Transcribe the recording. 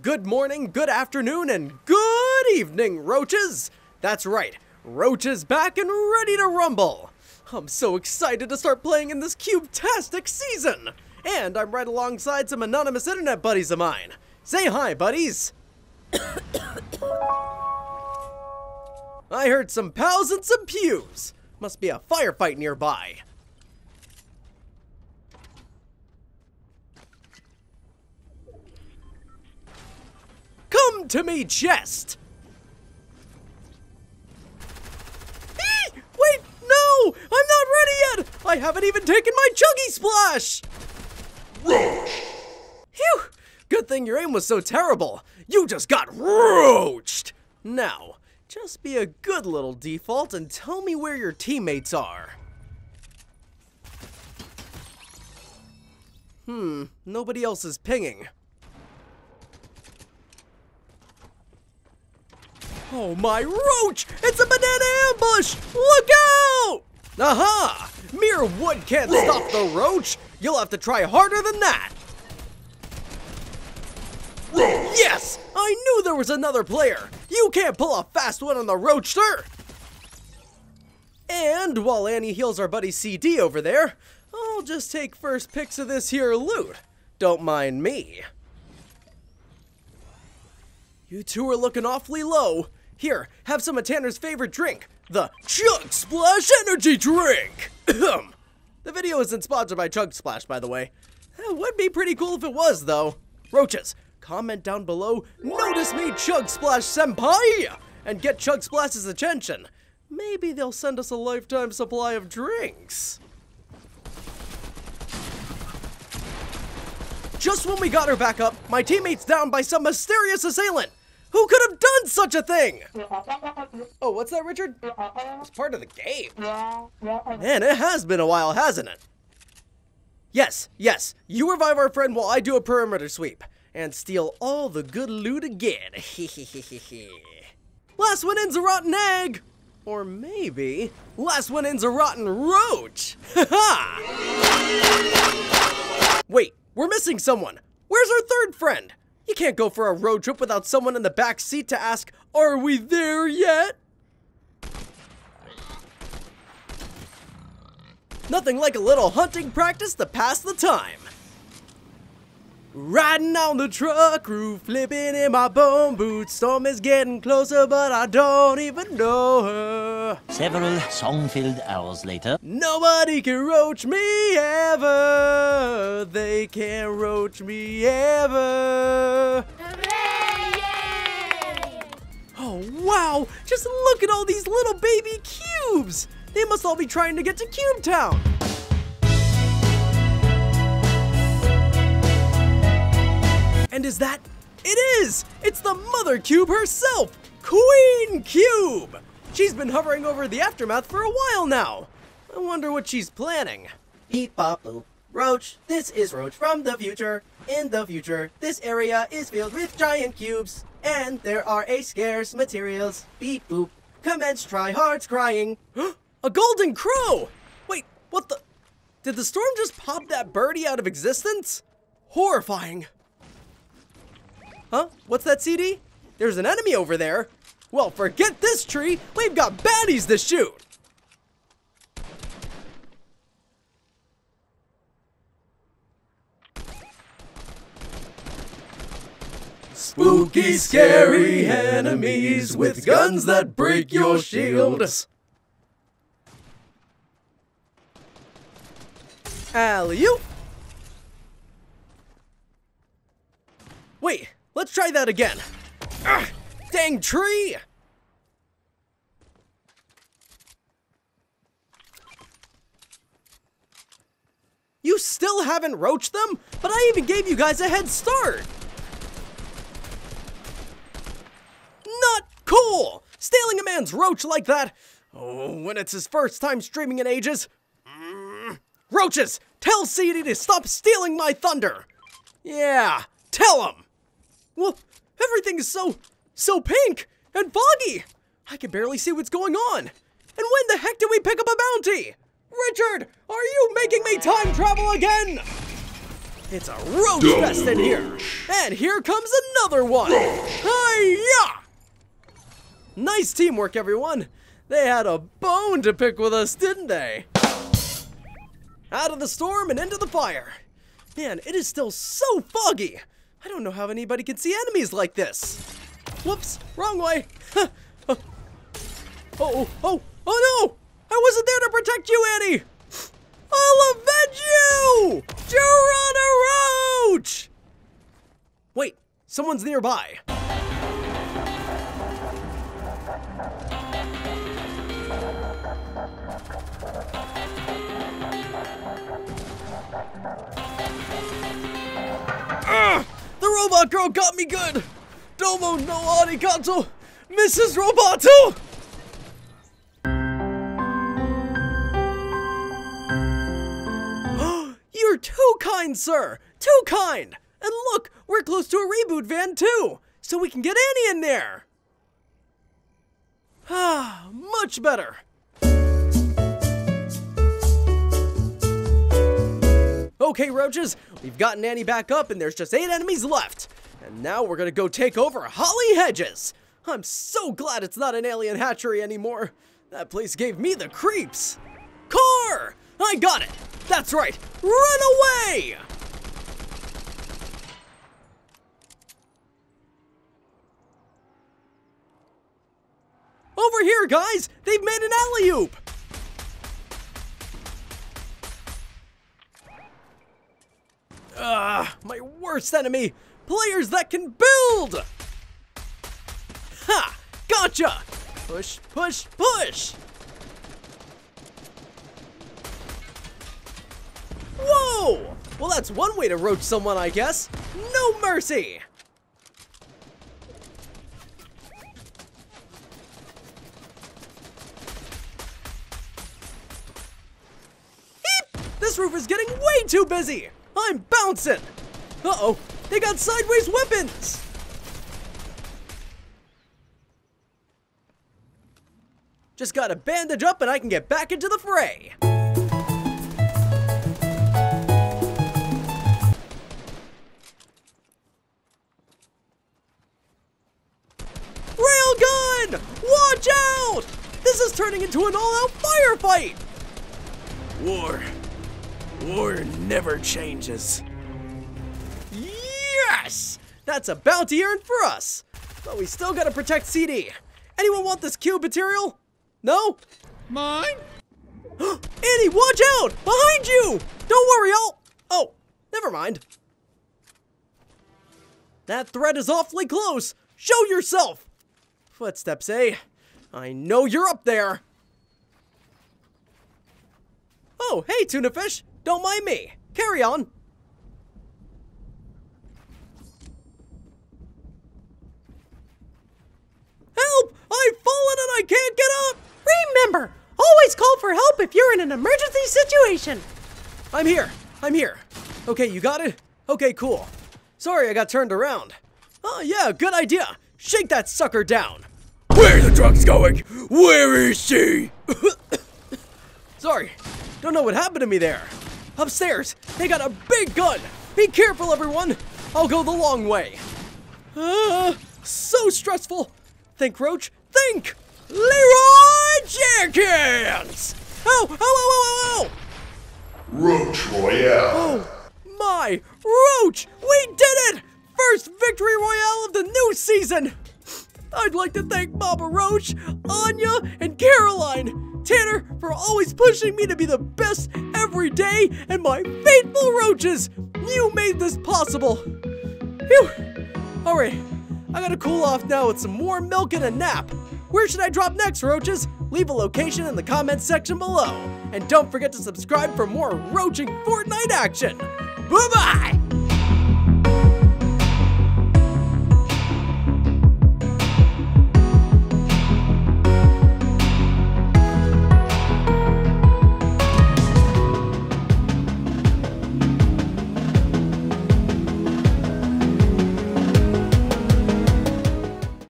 Good morning, good afternoon, and good evening, roaches! That's right, Roach is back and ready to rumble! I'm so excited to start playing in this Cubetastic season! And I'm right alongside some anonymous internet buddies of mine. Say hi, buddies! I heard some pals and some pews! Must be a firefight nearby. Come to me, chest! Wait, no! I'm not ready yet! I haven't even taken my Chuggy Splash! Roach! Phew! Good thing your aim was so terrible. You just got roached! Now, just be a good little default and tell me where your teammates are. Nobody else is pinging. Oh my roach! It's a banana ambush! Look out! Aha! Mere wood can't stop the roach! You'll have to try harder than that! Roach. Yes! I knew there was another player! You can't pull a fast one on the roach, sir! And while Annie heals our buddy CD over there, I'll just take first picks of this here loot. Don't mind me. You two are looking awfully low. Here, have some of Tanner's favorite drink, the Chug Splash Energy Drink! The video isn't sponsored by Chug Splash, by the way. It would be pretty cool if it was, though. Roaches, comment down below, notice me Chug Splash Senpai! And get Chug Splash's attention. Maybe they'll send us a lifetime supply of drinks. Just when we got her back up, my teammate's down by some mysterious assailant. Who could have done such a thing? Oh, what's that, Richard? It's part of the game. Man, it has been a while, hasn't it? Yes, you revive our friend while I do a perimeter sweep and steal all the good loot again. Last one in's a rotten egg. Or maybe, last one in's a rotten roach. Wait, we're missing someone. Where's our third friend? You can't go for a road trip without someone in the back seat to ask, are we there yet? Nothing like a little hunting practice to pass the time. Riding on the truck roof, flipping in my bone boots. Storm is getting closer, but I don't even know her. Several song-filled hours later. Nobody can roach me ever. They can't roach me ever. Hooray! Oh, wow! Just look at all these little baby cubes! They must all be trying to get to Cubetown! And is that? It is! It's the Mother Cube herself! Queen Cube! She's been hovering over the aftermath for a while now. I wonder what she's planning. Peep-a-boop. Roach, this is Roach from the future. In the future, this area is filled with giant cubes. And there are a scarce materials. Beep-boop. Commence tryhards crying. A golden crow! Wait, what the? Did the storm just pop that birdie out of existence? Horrifying. Huh? What's that, CD? There's an enemy over there. Well, forget this tree. We've got baddies to shoot. Spooky, scary enemies with guns that break your shields. Alley-oop. Wait, let's try that again. Ugh, dang tree! You still haven't roached them? But I even gave you guys a head start. Not cool! Stealing a man's roach like that, when it's his first time streaming in ages. Roaches, tell CD to stop stealing my thunder. Yeah, tell him. Well, everything is so pink and foggy. I can barely see what's going on. And when the heck did we pick up a bounty? Richard, are you making me time travel again? It's a roach fest in here. And here comes another one. Hi-ya! Nice teamwork, everyone. They had a bone to pick with us, didn't they? Out of the storm and into the fire. Man, it is still so foggy. I don't know how anybody can see enemies like this. Whoops, wrong way. Oh no! I wasn't there to protect you, Annie! I'll avenge you! You're on a roach! Wait, someone's nearby. The robot girl got me good! Domo no arigato, Mrs. Roboto! You're too kind, sir! Too kind! And look, we're close to a reboot van, too! So we can get Annie in there! Ah, much better! Okay, roaches, we've gotten Annie back up and there's just 8 enemies left. And now we're gonna go take over Holly Hedges. I'm so glad it's not an alien hatchery anymore. That place gave me the creeps. Car! I got it! That's right, run away! Over here, guys, they've made an alley-oop! My worst enemy, players that can build! Ha! Gotcha! Push, push, push! Whoa! Well, that's one way to roach someone, I guess. No mercy! Eep! This roof is getting way too busy! I'm bouncing! Uh-oh, they got sideways weapons! Just gotta bandage up and I can get back into the fray! Railgun! Watch out! This is turning into an all-out firefight! War never changes. Yes! That's a bounty earned for us. But we still gotta protect CD. Anyone want this cube material? No? Mine? Annie, watch out! Behind you! Don't worry, I'll... Oh, never mind. That threat is awfully close. Show yourself! Footsteps, eh? I know you're up there. Oh, hey, tuna fish. Don't mind me. Carry on. Help! I've fallen and I can't get up! Remember, always call for help if you're in an emergency situation. I'm here. Okay, you got it? Okay, cool. Sorry, I got turned around. Oh, yeah, good idea. Shake that sucker down. Where are the drugs going? Where is she? Sorry, don't know what happened to me there. Upstairs, they got a big gun! Be careful, everyone! I'll go the long way. So stressful! Think, Roach, think! Leroy Jenkins! Ow! Roach Royale! Oh, my! Roach! We did it! First victory royale of the new season! I'd like to thank Mama Roach, Anya, and Caroline! Tanner for always pushing me to be the best every day, and my faithful roaches! You made this possible! Phew! Alright, I gotta cool off now with some warm milk and a nap. Where should I drop next, roaches? Leave a location in the comments section below. And don't forget to subscribe for more roaching Fortnite action! Bye-bye!